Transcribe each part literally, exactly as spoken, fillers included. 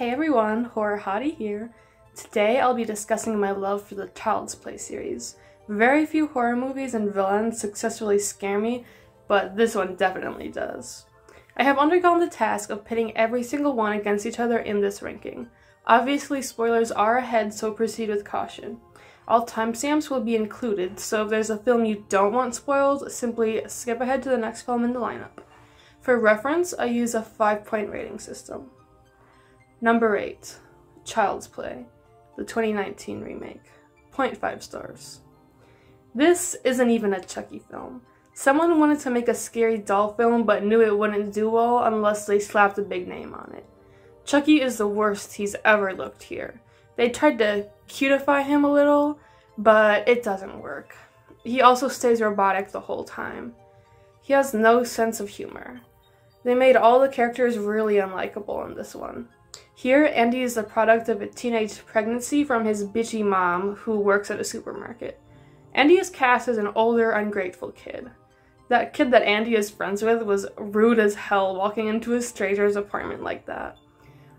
Hey everyone, Horror Hottie here. Today I'll be discussing my love for the Child's Play series. Very few horror movies and villains successfully scare me, but this one definitely does. I have undergone the task of pitting every single one against each other in this ranking. Obviously spoilers are ahead, so proceed with caution. All timestamps will be included, so if there's a film you don't want spoiled, simply skip ahead to the next film in the lineup. For reference, I use a five-point rating system. Number eight, Child's Play, the twenty nineteen remake, zero point five stars. This isn't even a Chucky film. Someone wanted to make a scary doll film but knew it wouldn't do well unless they slapped a big name on it. Chucky is the worst he's ever looked here. They tried to cutify him a little, but it doesn't work. He also stays robotic the whole time. He has no sense of humor. They made all the characters really unlikable in this one. Here, Andy is the product of a teenage pregnancy from his bitchy mom who works at a supermarket. Andy is cast as an older, ungrateful kid. That kid that Andy is friends with was rude as hell walking into a stranger's apartment like that.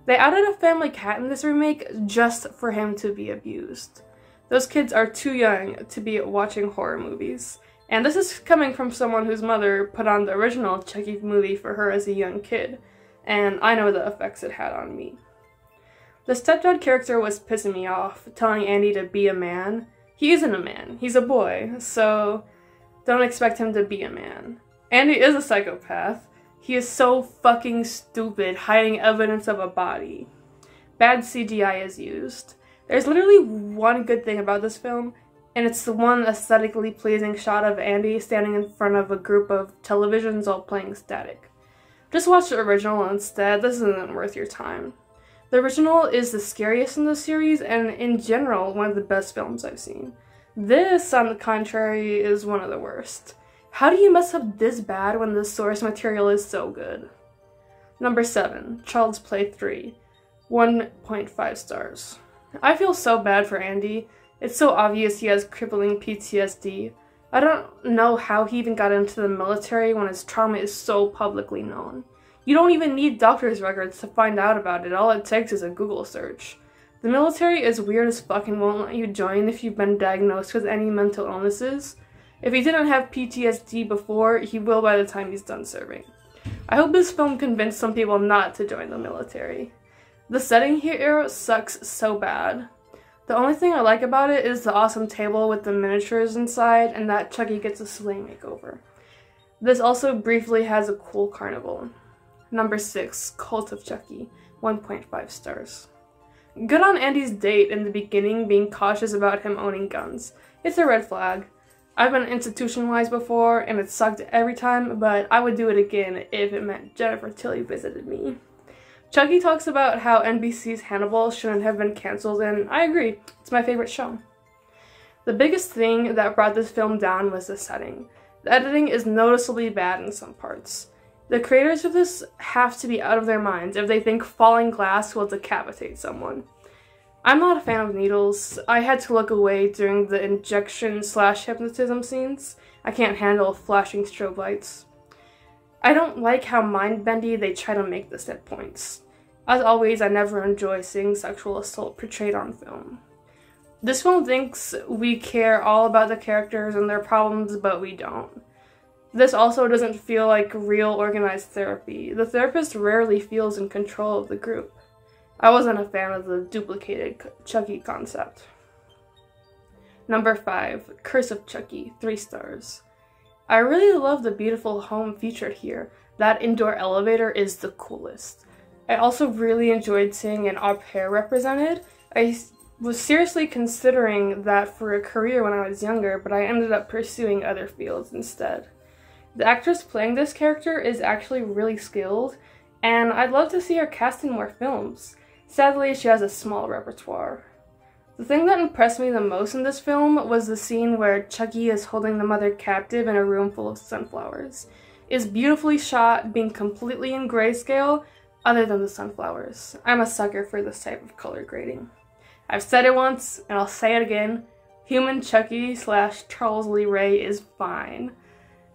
They added a family cat in this remake just for him to be abused. Those kids are too young to be watching horror movies. And this is coming from someone whose mother put on the original Chucky movie for her as a young kid. And I know the effects it had on me. The stepdad character was pissing me off, telling Andy to be a man. He isn't a man, he's a boy, so don't expect him to be a man. Andy is a psychopath. He is so fucking stupid, hiding evidence of a body. Bad C G I is used. There's literally one good thing about this film, and it's the one aesthetically pleasing shot of Andy standing in front of a group of televisions all playing static. Just watch the original instead, this isn't worth your time. The original is the scariest in the series and, in general, one of the best films I've seen. This, on the contrary, is one of the worst. How do you mess up this bad when the source material is so good? Number seven, Child's Play three, one point five stars. I feel so bad for Andy. It's so obvious he has crippling P T S D. I don't know how he even got into the military when his trauma is so publicly known. You don't even need doctor's records to find out about it, all it takes is a Google search. The military is weird as fuck and won't let you join if you've been diagnosed with any mental illnesses. If he didn't have P T S D before, he will by the time he's done serving. I hope this film convinced some people not to join the military. The setting here sucks so bad. The only thing I like about it is the awesome table with the miniatures inside and that Chucky gets a sleigh makeover. This also briefly has a cool carnival. Number six, Cult of Chucky, one point five stars. Good on Andy's date in the beginning being cautious about him owning guns. It's a red flag. I've been institutionalized before and it sucked every time, but I would do it again if it meant Jennifer Tilly visited me. Chucky talks about how N B C's Hannibal shouldn't have been cancelled, and I agree, it's my favorite show. The biggest thing that brought this film down was the setting. The editing is noticeably bad in some parts. The creators of this have to be out of their minds if they think falling glass will decapitate someone. I'm not a fan of needles. I had to look away during the injection slash hypnotism scenes. I can't handle flashing strobe lights. I don't like how mind-bendy they try to make this at points. As always, I never enjoy seeing sexual assault portrayed on film. This film thinks we care all about the characters and their problems, but we don't. This also doesn't feel like real organized therapy. The therapist rarely feels in control of the group. I wasn't a fan of the duplicated Chucky concept. Number five, Curse of Chucky, three stars. I really love the beautiful home featured here. That indoor elevator is the coolest. I also really enjoyed seeing an au pair represented. I was seriously considering that for a career when I was younger, but I ended up pursuing other fields instead. The actress playing this character is actually really skilled, and I'd love to see her cast in more films. Sadly, she has a small repertoire. The thing that impressed me the most in this film was the scene where Chucky is holding the mother captive in a room full of sunflowers. It's beautifully shot, being completely in grayscale, other than the sunflowers. I'm a sucker for this type of color grading. I've said it once, and I'll say it again, human Chucky slash Charles Lee Ray is fine.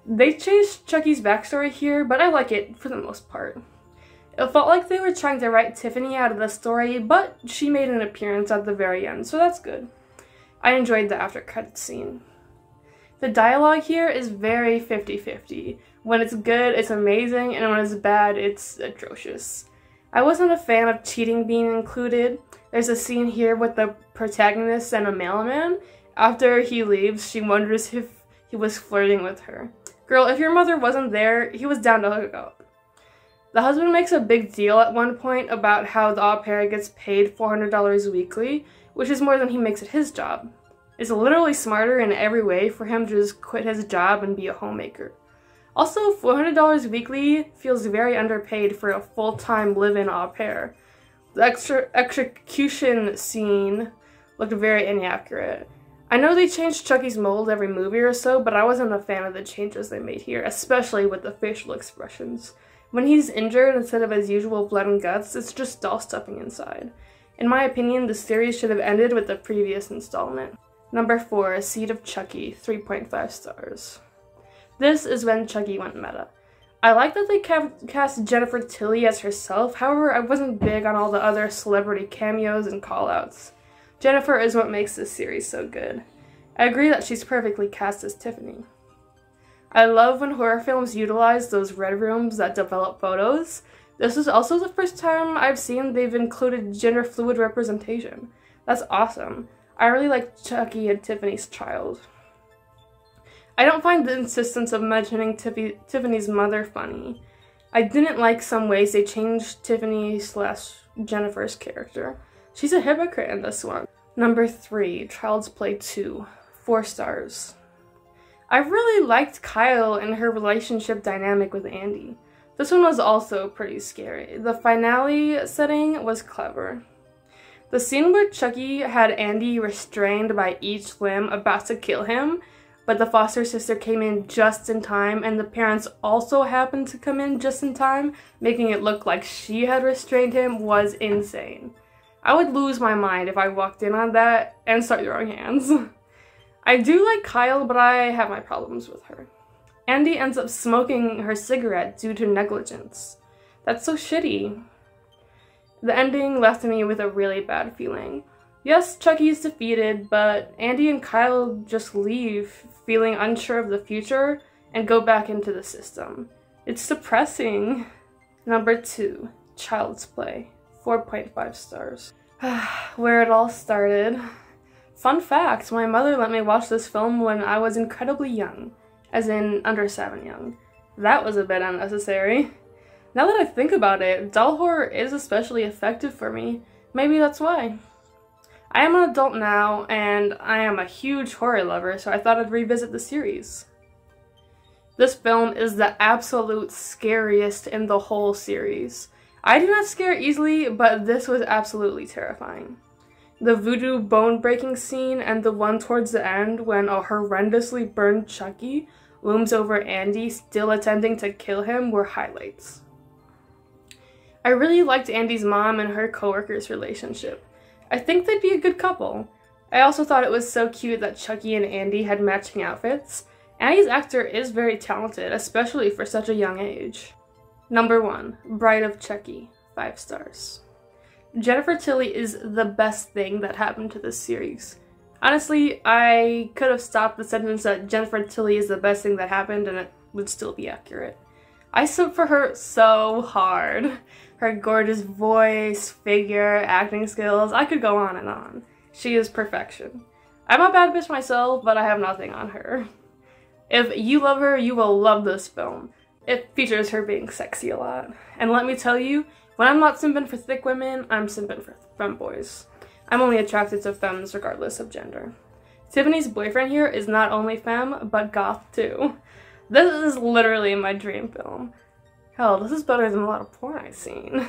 They changed Chucky's backstory here, but I like it for the most part. It felt like they were trying to write Tiffany out of the story, but she made an appearance at the very end, so that's good. I enjoyed the after credits scene. The dialogue here is very fifty fifty. When it's good, it's amazing, and when it's bad, it's atrocious. I wasn't a fan of cheating being included. There's a scene here with the protagonist and a mailman. After he leaves, she wonders if he was flirting with her. Girl, if your mother wasn't there, he was down to hook up. The husband makes a big deal at one point about how the au pair gets paid four hundred dollars weekly, which is more than he makes at his job. It's literally smarter in every way for him to just quit his job and be a homemaker. Also, four hundred dollars weekly feels very underpaid for a full-time live-in au pair. The extra execution scene looked very inaccurate. I know they changed Chucky's mold every movie or so, but I wasn't a fan of the changes they made here, especially with the facial expressions. When he's injured, instead of his usual blood and guts, it's just doll stuffing inside. In my opinion, the series should have ended with the previous installment. Number four, Seed of Chucky, three point five stars. This is when Chucky went meta. I like that they cast Jennifer Tilly as herself, however, I wasn't big on all the other celebrity cameos and callouts. Jennifer is what makes this series so good. I agree that she's perfectly cast as Tiffany. I love when horror films utilize those red rooms that develop photos. This is also the first time I've seen they've included gender fluid representation. That's awesome. I really like Chucky and Tiffany's child. I don't find the insistence of mentioning Tiffy, Tiffany's mother funny. I didn't like some ways they changed Tiffany slash Jennifer's character. She's a hypocrite in this one. Number three, Child's Play two, four stars. I really liked Kyle and her relationship dynamic with Andy. This one was also pretty scary. The finale setting was clever. The scene where Chucky had Andy restrained by each limb about to kill him, but the foster sister came in just in time and the parents also happened to come in just in time, making it look like she had restrained him, was insane. I would lose my mind if I walked in on that and start throwing hands. I do like Kyle, but I have my problems with her. Andy ends up smoking her cigarette due to negligence. That's so shitty. The ending left me with a really bad feeling. Yes, Chucky's defeated, but Andy and Kyle just leave, feeling unsure of the future, and go back into the system. It's depressing. Number two, Child's Play. four point five stars. Where it all started. Fun fact, my mother let me watch this film when I was incredibly young, as in under seven young. That was a bit unnecessary. Now that I think about it, doll horror is especially effective for me. Maybe that's why. I am an adult now, and I am a huge horror lover, so I thought I'd revisit the series. This film is the absolute scariest in the whole series. I do not scare easily, but this was absolutely terrifying. The voodoo bone-breaking scene and the one towards the end when a horrendously burned Chucky looms over Andy, still attempting to kill him, were highlights. I really liked Andy's mom and her co-worker's relationship. I think they'd be a good couple. I also thought it was so cute that Chucky and Andy had matching outfits. Andy's actor is very talented, especially for such a young age. Number one, Bride of Chucky, five stars. Jennifer Tilly is the best thing that happened to this series. Honestly, I could have stopped the sentence that Jennifer Tilly is the best thing that happened and it would still be accurate. I subbed for her so hard. Her gorgeous voice, figure, acting skills, I could go on and on. She is perfection. I'm a bad bitch myself, but I have nothing on her. If you love her, you will love this film. It features her being sexy a lot. And let me tell you, when I'm not simping for thick women, I'm simping for femboys. I'm only attracted to femmes regardless of gender. Tiffany's boyfriend here is not only femme, but goth too. This is literally my dream film. Hell, this is better than a lot of porn I've seen.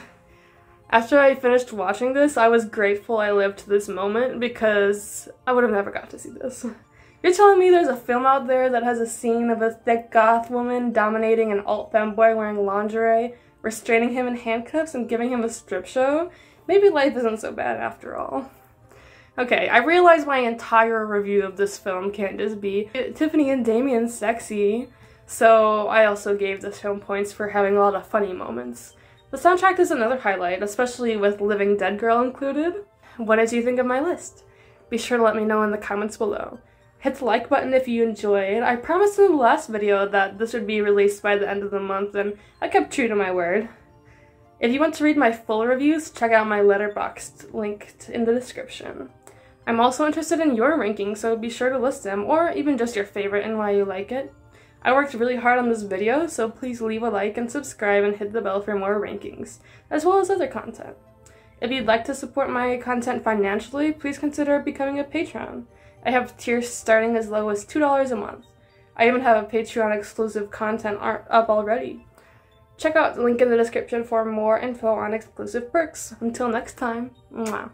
After I finished watching this, I was grateful I lived to this moment because I would have never got to see this. You're telling me there's a film out there that has a scene of a thick goth woman dominating an alt femboy wearing lingerie, restraining him in handcuffs, and giving him a strip show? Maybe life isn't so bad after all. Okay, I realize my entire review of this film can't just be Tiffany and Damien sexy, so I also gave this film points for having a lot of funny moments. The soundtrack is another highlight, especially with Living Dead Girl included. What did you think of my list? Be sure to let me know in the comments below. Hit the like button if you enjoyed. I promised in the last video that this would be released by the end of the month, and I kept true to my word. If you want to read my full reviews, check out my Letterboxd linked in the description. I'm also interested in your rankings, so be sure to list them, or even just your favorite and why you like it. I worked really hard on this video, so please leave a like and subscribe and hit the bell for more rankings, as well as other content. If you'd like to support my content financially, please consider becoming a Patreon. I have tiers starting as low as two dollars a month. I even have a Patreon exclusive content art up already. Check out the link in the description for more info on exclusive perks. Until next time, mwah.